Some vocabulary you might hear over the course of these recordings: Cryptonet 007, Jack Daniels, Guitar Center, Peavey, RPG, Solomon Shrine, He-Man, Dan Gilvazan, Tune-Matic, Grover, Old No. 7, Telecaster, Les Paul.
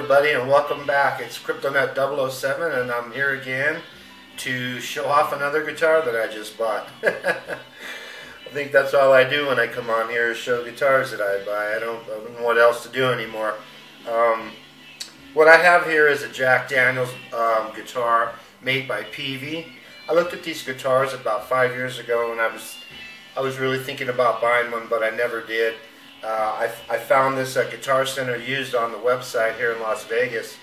everybody, and welcome back. It's Cryptonet 007, and I'm here again to show off another guitar that I just bought. I think that's all I do when I come on here is show guitars that I buy. I don't know what else to do anymore. What I have here is a Jack Daniels guitar made by Peavey. I looked at these guitars about 5 years ago, and I was really thinking about buying one, but I never did. I found this at Guitar Center used on the website here in Las Vegas.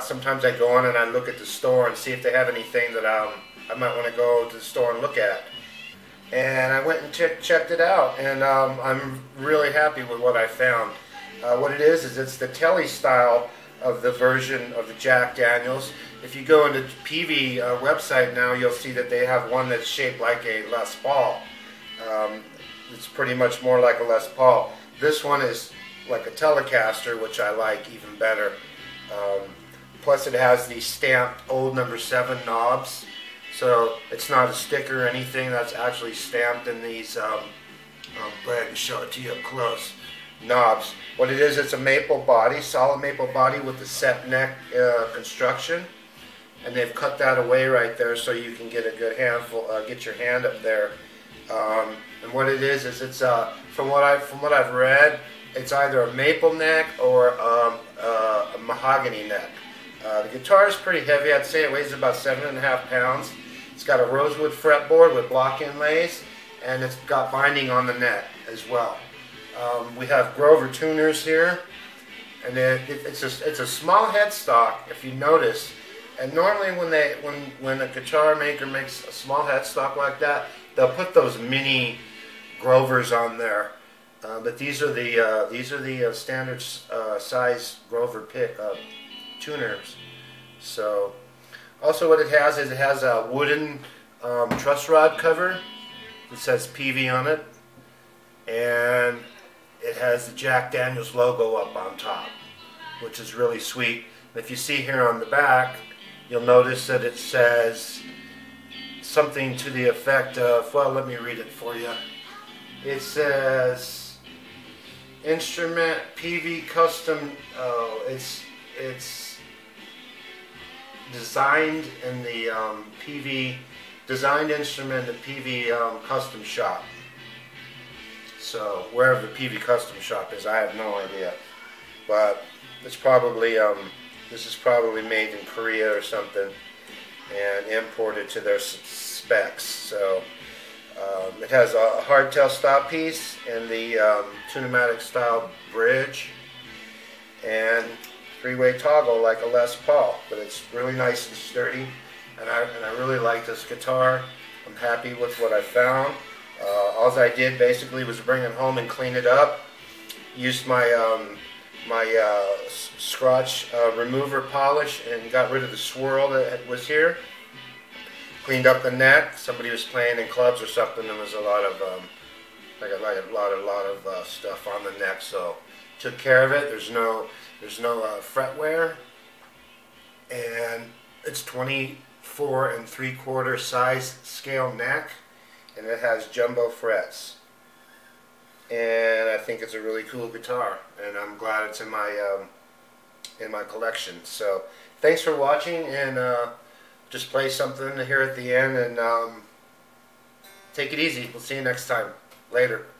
Sometimes I go on and I look at the store and see if they have anything that I might want to go to the store and look at. And I went and checked it out, and I'm really happy with what I found. What it is it's the Tele style of the version of the Jack Daniels. If you go into Peavey website now, you'll see that they have one that's shaped like a Les Paul. It's pretty much more like a Les Paul. This one is like a Telecaster, which I like even better. Plus it has these stamped Old No. 7 knobs, so it's not a sticker or anything. That's actually stamped in these, I'll go ahead and show it to you up close, knobs. What it is, it's a maple body, solid maple body with a set neck construction, and they've cut that away right there so you can get a good handful, get your hand up there. And what it is it's from what I've read, it's either a maple neck or a mahogany neck. The guitar is pretty heavy. I'd say it weighs about 7.5 pounds. It's got a rosewood fretboard with block inlays, and it's got binding on the neck as well. We have Grover tuners here, and it's a small headstock, if you notice. And normally when a guitar maker makes a small headstock like that, they'll put those mini Grovers on there, but these are the standard size Grover tuners. So, also what it has is it has a wooden truss rod cover that says Peavey on it, and it has the Jack Daniels logo up on top, which is really sweet. And if you see here on the back, you'll notice that it says something to the effect of, well, let me read it for you. It says instrument Peavey custom. It's designed in the Peavey designed instrument, the Peavey custom shop. So wherever the Peavey custom shop is, I have no idea, but it's probably this is probably made in Korea or something and imported to their specs. So it has a hardtail style piece and the Tune-Matic style bridge and three-way toggle like a Les Paul, but it's really nice and sturdy, and I really like this guitar. I'm happy with what I found. All I did basically was bring it home and clean it up. Used my my scratch remover polish and got rid of the swirl that was here. Cleaned up the neck. Somebody was playing in clubs or something. There was a lot of like a lot of stuff on the neck, so took care of it. There's no fret wear, and it's 24 3/4 size scale neck, and it has jumbo frets. And I think it's a really cool guitar, and I'm glad it's in my collection. So thanks for watching, and just play something here at the end, and take it easy. We'll see you next time. Later.